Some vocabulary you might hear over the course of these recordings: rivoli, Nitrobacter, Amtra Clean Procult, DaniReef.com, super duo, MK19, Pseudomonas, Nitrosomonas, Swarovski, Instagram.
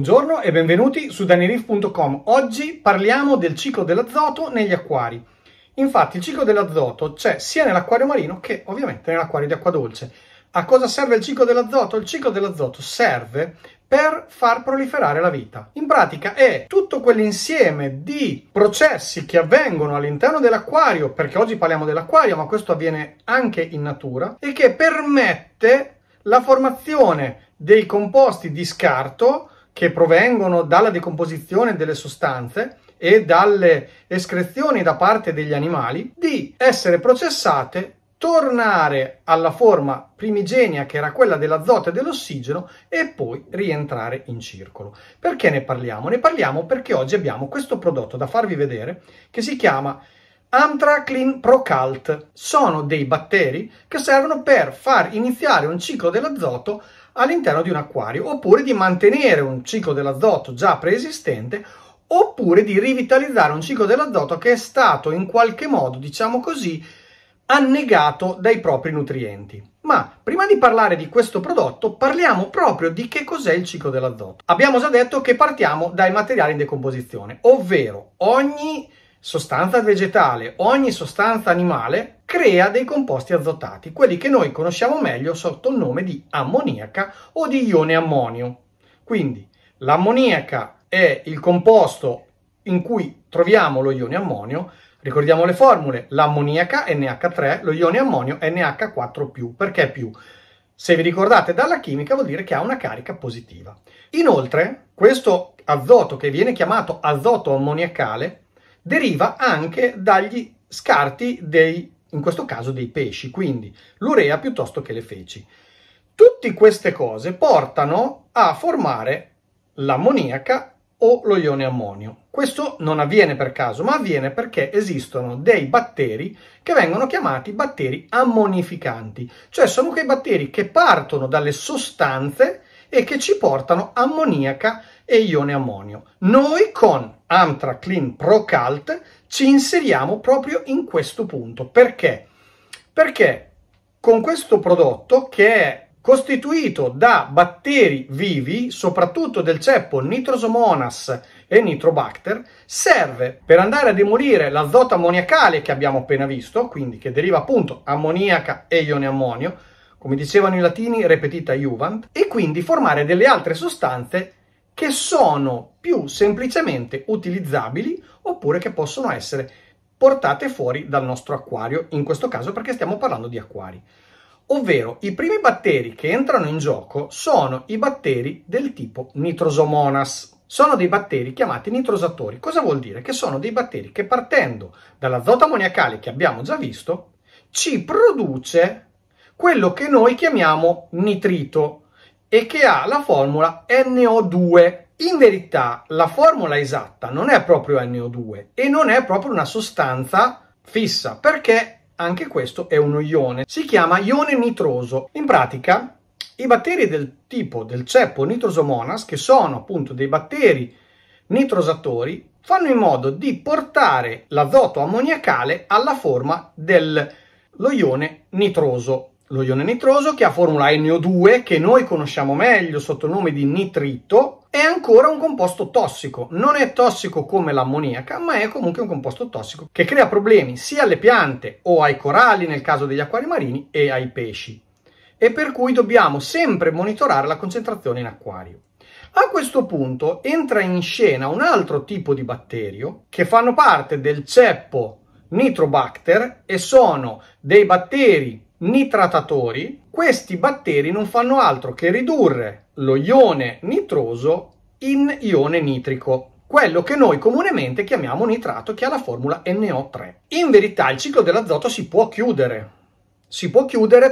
Buongiorno e benvenuti su DaniReef.com. Oggi parliamo del ciclo dell'azoto negli acquari. Infatti il ciclo dell'azoto c'è sia nell'acquario marino che ovviamente nell'acquario di acqua dolce. A cosa serve il ciclo dell'azoto? Il ciclo dell'azoto serve per far proliferare la vita. In pratica è tutto quell'insieme di processi che avvengono all'interno dell'acquario, perché oggi parliamo dell'acquario, ma questo avviene anche in natura, e che permette la formazione dei composti di scarto che provengono dalla decomposizione delle sostanze e dalle escrezioni da parte degli animali, di essere processate, tornare alla forma primigenia che era quella dell'azoto e dell'ossigeno e poi rientrare in circolo. Perché ne parliamo? Ne parliamo perché oggi abbiamo questo prodotto da farvi vedere che si chiama Amtra Clean Procult. Sono dei batteri che servono per far iniziare un ciclo dell'azoto all'interno di un acquario, oppure di mantenere un ciclo dell'azoto già preesistente, oppure di rivitalizzare un ciclo dell'azoto che è stato in qualche modo, diciamo così, annegato dai propri nutrienti. Ma prima di parlare di questo prodotto parliamo proprio di che cos'è il ciclo dell'azoto. Abbiamo già detto che partiamo dai materiali in decomposizione, ovvero ogni sostanza vegetale, ogni sostanza animale crea dei composti azotati, quelli che noi conosciamo meglio sotto il nome di ammoniaca o di ione ammonio. Quindi l'ammoniaca è il composto in cui troviamo lo ione ammonio. Ricordiamo le formule: l'ammoniaca NH3, lo ione ammonio NH4+. Perché più? Se vi ricordate dalla chimica vuol dire che ha una carica positiva. Inoltre questo azoto, che viene chiamato azoto ammoniacale, deriva anche dagli scarti in questo caso dei pesci, quindi l'urea piuttosto che le feci. Tutte queste cose portano a formare l'ammoniaca o lo ione ammonio. Questo non avviene per caso, ma avviene perché esistono dei batteri che vengono chiamati batteri ammonificanti, cioè sono quei batteri che partono dalle sostanze e che ci portano ammoniaca e ione ammonio. Noi con Amtra Clean Procult ci inseriamo proprio in questo punto. Perché? Perché con questo prodotto, che è costituito da batteri vivi, soprattutto del ceppo Nitrosomonas e Nitrobacter, serve per andare a demolire l'azoto ammoniacale che abbiamo appena visto, quindi che deriva appunto ammoniaca e ione ammonio, come dicevano i latini repetita iuvant, e quindi formare delle altre sostanze che sono più semplicemente utilizzabili oppure che possono essere portate fuori dal nostro acquario, in questo caso perché stiamo parlando di acquari. Ovvero i primi batteri che entrano in gioco sono i batteri del tipo Nitrosomonas. Sono dei batteri chiamati nitrosatori. Cosa vuol dire? Che sono dei batteri che, partendo dall'azoto ammoniacale che abbiamo già visto, ci produce quello che noi chiamiamo nitrito, e che ha la formula NO2. In verità la formula esatta non è proprio NO2 e non è proprio una sostanza fissa, perché anche questo è uno ione, si chiama ione nitroso. In pratica i batteri del tipo del ceppo Nitrosomonas, che sono appunto dei batteri nitrosatori, fanno in modo di portare l'azoto ammoniacale alla forma dello ione nitroso. Lo ione nitroso, che ha formula NO2, che noi conosciamo meglio sotto il nome di nitrito, è ancora un composto tossico. Non è tossico come l'ammoniaca, ma è comunque un composto tossico che crea problemi sia alle piante o ai coralli, nel caso degli acquari marini, e ai pesci. E per cui dobbiamo sempre monitorare la concentrazione in acquario. A questo punto entra in scena un altro tipo di batterio che fanno parte del ceppo Nitrobacter e sono dei batteri nitratatori. Questi batteri non fanno altro che ridurre lo ione nitroso in ione nitrico, quello che noi comunemente chiamiamo nitrato, che ha la formula NO3. In verità il ciclo dell'azoto si può chiudere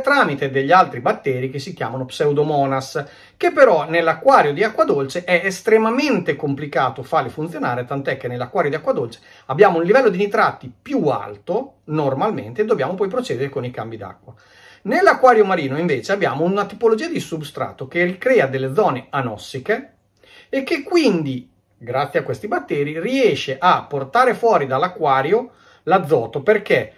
tramite degli altri batteri che si chiamano Pseudomonas, che però nell'acquario di acqua dolce è estremamente complicato farli funzionare, tant'è che nell'acquario di acqua dolce abbiamo un livello di nitrati più alto normalmente e dobbiamo poi procedere con i cambi d'acqua. Nell'acquario marino invece abbiamo una tipologia di substrato che ricrea delle zone anossiche e che quindi, grazie a questi batteri, riesce a portare fuori dall'acquario l'azoto, perché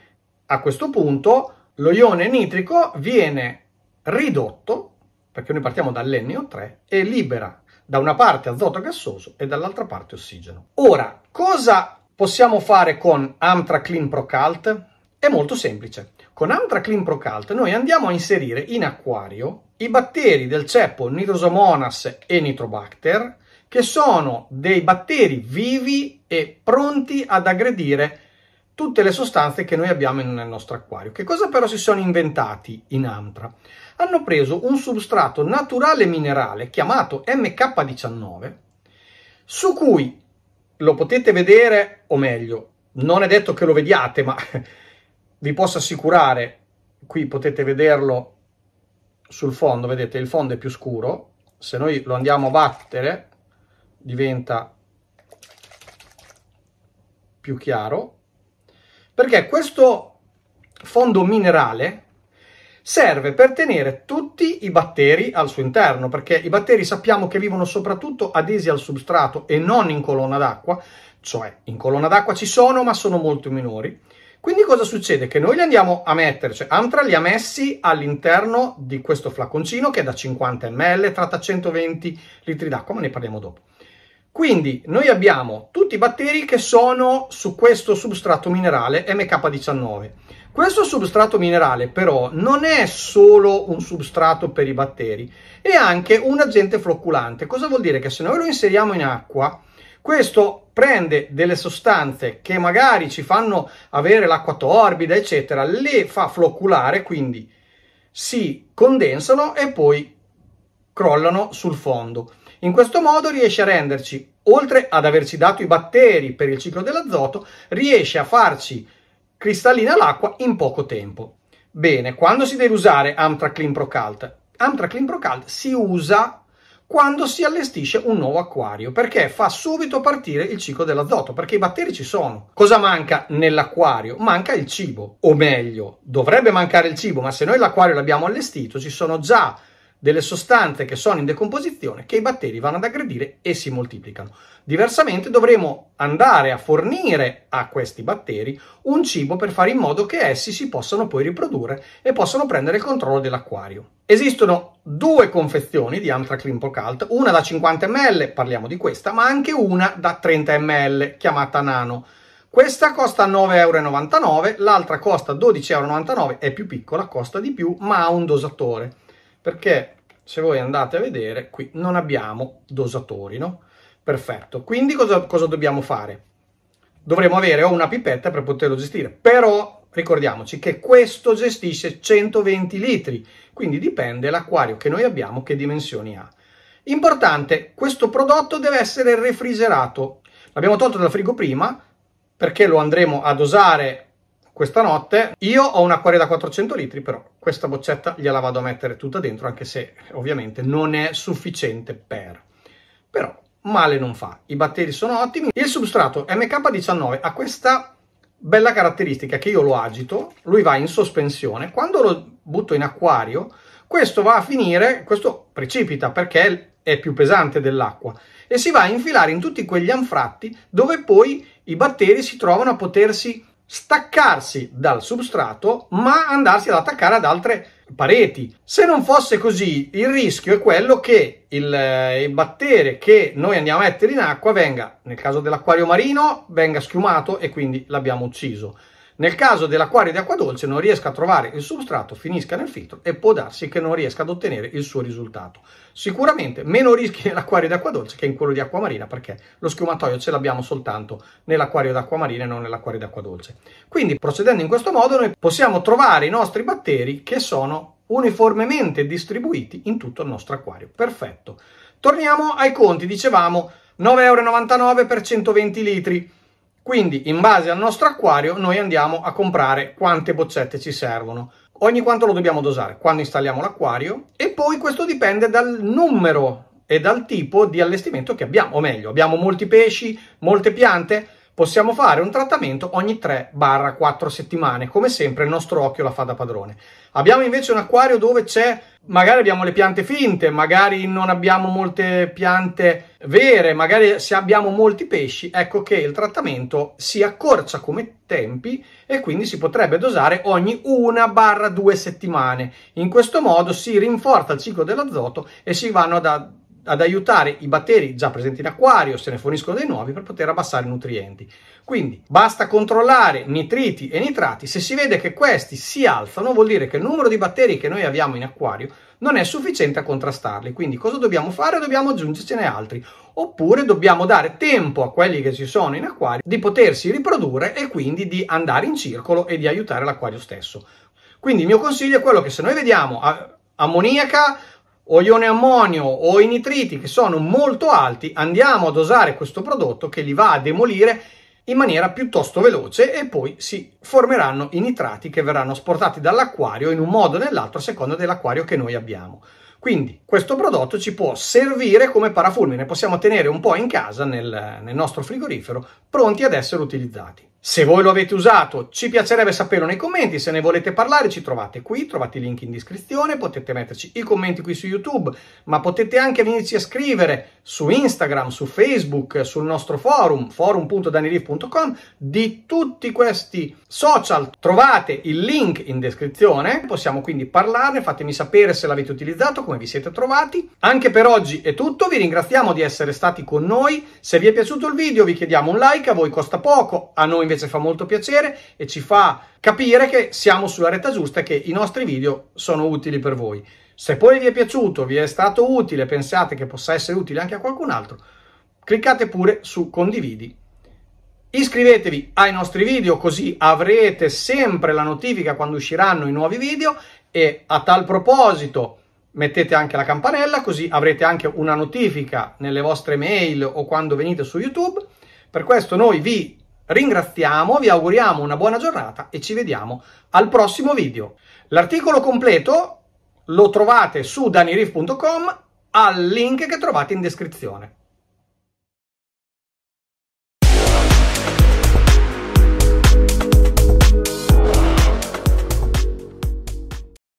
a questo punto lo ione nitrico viene ridotto, perché noi partiamo dall'NO3, e libera da una parte azoto gassoso e dall'altra parte ossigeno. Ora, cosa possiamo fare con Amtra Clean Procult? È molto semplice. Con Amtra Clean Procult noi andiamo a inserire in acquario i batteri del ceppo Nitrosomonas e Nitrobacter, che sono dei batteri vivi e pronti ad aggredire tutte le sostanze che noi abbiamo nel nostro acquario. Che cosa però si sono inventati in Amtra? Hanno preso un substrato naturale minerale chiamato MK19, su cui lo potete vedere, o meglio, non è detto che lo vediate, ma vi posso assicurare, qui potete vederlo sul fondo, vedete, il fondo è più scuro, se noi lo andiamo a battere diventa più chiaro, perché questo fondo minerale serve per tenere tutti i batteri al suo interno, perché i batteri sappiamo che vivono soprattutto adesi al substrato e non in colonna d'acqua, cioè in colonna d'acqua ci sono ma sono molto minori. Quindi cosa succede? Che noi li andiamo a mettere, cioè Amtra li ha messi all'interno di questo flaconcino che è da 50 ml, tratta 120 litri d'acqua, ma ne parliamo dopo. Quindi noi abbiamo tutti i batteri che sono su questo substrato minerale MK19. Questo substrato minerale però non è solo un substrato per i batteri, è anche un agente flocculante. Cosa vuol dire? Che se noi lo inseriamo in acqua, questo prende delle sostanze che magari ci fanno avere l'acqua torbida, eccetera, le fa flocculare, quindi si condensano e poi crollano sul fondo. In questo modo riesce a renderci, oltre ad averci dato i batteri per il ciclo dell'azoto, riesce a farci cristallina l'acqua in poco tempo. Bene, quando si deve usare Amtra Clean Procult? Amtra Clean Procult si usa quando si allestisce un nuovo acquario, perché fa subito partire il ciclo dell'azoto, perché i batteri ci sono. Cosa manca nell'acquario? Manca il cibo, o meglio, dovrebbe mancare il cibo, ma se noi l'acquario l'abbiamo allestito ci sono già delle sostanze che sono in decomposizione che i batteri vanno ad aggredire e si moltiplicano. Diversamente dovremo andare a fornire a questi batteri un cibo per fare in modo che essi si possano poi riprodurre e possano prendere il controllo dell'acquario. Esistono due confezioni di Amtra Clean Procult, una da 50 ml, parliamo di questa, ma anche una da 30 ml chiamata Nano. Questa costa 9,99 €, l'altra costa 12,99 €, è più piccola, costa di più, ma ha un dosatore. Perché se voi andate a vedere, qui non abbiamo dosatori, no? Perfetto. Quindi cosa dobbiamo fare? Dovremo avere una pipetta per poterlo gestire, però ricordiamoci che questo gestisce 120 litri, quindi dipende l'acquario che noi abbiamo, che dimensioni ha. Importante, questo prodotto deve essere refrigerato. L'abbiamo tolto dal frigo prima, perché lo andremo ad usare questa notte. Io ho un acquario da 400 litri, però questa boccetta gliela vado a mettere tutta dentro, anche se ovviamente non è sufficiente per. Però male non fa, i batteri sono ottimi. Il substrato MK19 ha questa bella caratteristica che io lo agito, lui va in sospensione, quando lo butto in acquario questo va a finire, questo precipita perché è più pesante dell'acqua e si va a infilare in tutti quegli anfratti dove poi i batteri si trovano a potersi staccarsi dal substrato ma andarsi ad attaccare ad altre pareti. Se non fosse così, il rischio è quello che il batterio che noi andiamo a mettere in acqua venga, nel caso dell'acquario marino, venga schiumato e quindi l'abbiamo ucciso. Nel caso dell'acquario di acqua dolce non riesca a trovare il substrato, finisca nel filtro e può darsi che non riesca ad ottenere il suo risultato. Sicuramente meno rischi nell'acquario di acqua dolce che in quello di acqua marina, perché lo schiumatoio ce l'abbiamo soltanto nell'acquario d'acqua marina e non nell'acquario d'acqua dolce. Quindi procedendo in questo modo noi possiamo trovare i nostri batteri che sono uniformemente distribuiti in tutto il nostro acquario. Perfetto. Torniamo ai conti, dicevamo 9,99 € per 120 litri. Quindi in base al nostro acquario noi andiamo a comprare quante boccette ci servono. Ogni quanto lo dobbiamo dosare quando installiamo l'acquario e poi questo dipende dal numero e dal tipo di allestimento che abbiamo. O meglio, abbiamo molti pesci, molte piante, possiamo fare un trattamento ogni 3-4 settimane. Come sempre il nostro occhio la fa da padrone. Abbiamo invece un acquario dove c'è, magari abbiamo le piante finte, magari non abbiamo molte piante vere, magari se abbiamo molti pesci, ecco che il trattamento si accorcia come tempi e quindi si potrebbe dosare ogni 1-2 settimane. In questo modo si rinforza il ciclo dell'azoto e si vanno ad ad aiutare i batteri già presenti in acquario, se ne forniscono dei nuovi per poter abbassare i nutrienti. Quindi basta controllare nitriti e nitrati, se si vede che questi si alzano vuol dire che il numero di batteri che noi abbiamo in acquario non è sufficiente a contrastarli, quindi cosa dobbiamo fare? Dobbiamo aggiungercene altri, oppure dobbiamo dare tempo a quelli che ci sono in acquario di potersi riprodurre e quindi di andare in circolo e di aiutare l'acquario stesso. Quindi il mio consiglio è quello che se noi vediamo ammoniaca o ione ammonio o i nitriti che sono molto alti, andiamo a dosare questo prodotto che li va a demolire in maniera piuttosto veloce e poi si formeranno i nitrati che verranno asportati dall'acquario in un modo o nell'altro a seconda dell'acquario che noi abbiamo. Quindi questo prodotto ci può servire come parafulmine, possiamo tenere un po' in casa nel nostro frigorifero pronti ad essere utilizzati. Se voi lo avete usato ci piacerebbe saperlo nei commenti, se ne volete parlare ci trovate qui, trovate i link in descrizione, potete metterci i commenti qui su YouTube, ma potete anche venirci a scrivere su Instagram, su Facebook, sul nostro forum, forum.DaniReef.com, di tutti questi social trovate il link in descrizione, possiamo quindi parlarne, fatemi sapere se l'avete utilizzato, come vi siete trovati. Anche per oggi è tutto, vi ringraziamo di essere stati con noi, se vi è piaciuto il video vi chiediamo un like, a voi costa poco, a noi invece fa molto piacere e ci fa capire che siamo sulla retta giusta e che i nostri video sono utili per voi. Se poi vi è piaciuto, vi è stato utile, pensate che possa essere utile anche a qualcun altro, cliccate pure su condividi. Iscrivetevi ai nostri video così avrete sempre la notifica quando usciranno i nuovi video e a tal proposito mettete anche la campanella così avrete anche una notifica nelle vostre mail o quando venite su YouTube. Per questo noi vi ringraziamo, vi auguriamo una buona giornata e ci vediamo al prossimo video. L'articolo completo lo trovate su DaniReef.com al link che trovate in descrizione.